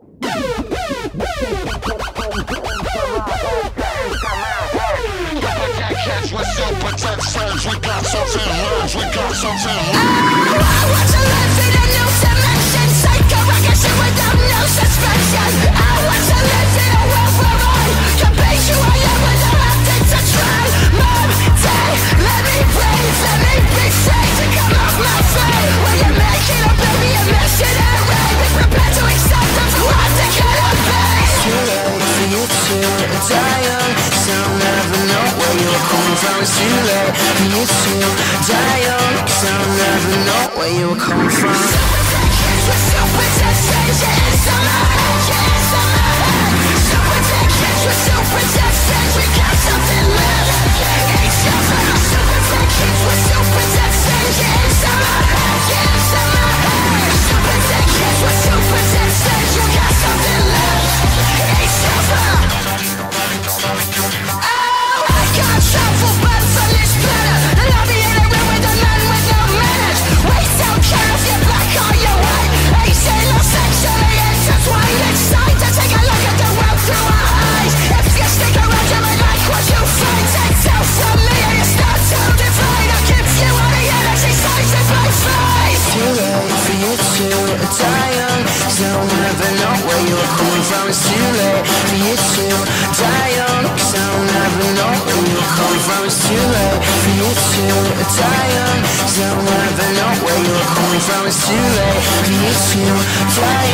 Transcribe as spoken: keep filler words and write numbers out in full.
Let's go protect slaves. We got something loose. We got something loose. I want to live in a new dimension. Psycho rocket shit without no suspension. I want to live in a world where I can be who I am without having to try. Mom, Dad, let me breathe. Let me be safe to come off my feet. Will you make it a baby, a missionary? Be prepared to accept them for what they cannot be. Too late for you to die young. Still never know where you're coming from. It's too late for you to die young. Still never know where you're coming from. Supertech with supertech agents. I'm a agent, I'm a agent. Supertech kids with supertech agents. We got something left. It's your final. Supertech kids with supertech agents. I'm a agent, I'm a agent. Supertech kids with supertech agents. You got something left. It's your final. It's too late for you to die young, cause I'll never know where you're coming from. It's too late for you to die young, cause I'll never know where you're coming from. It's too late for you to fly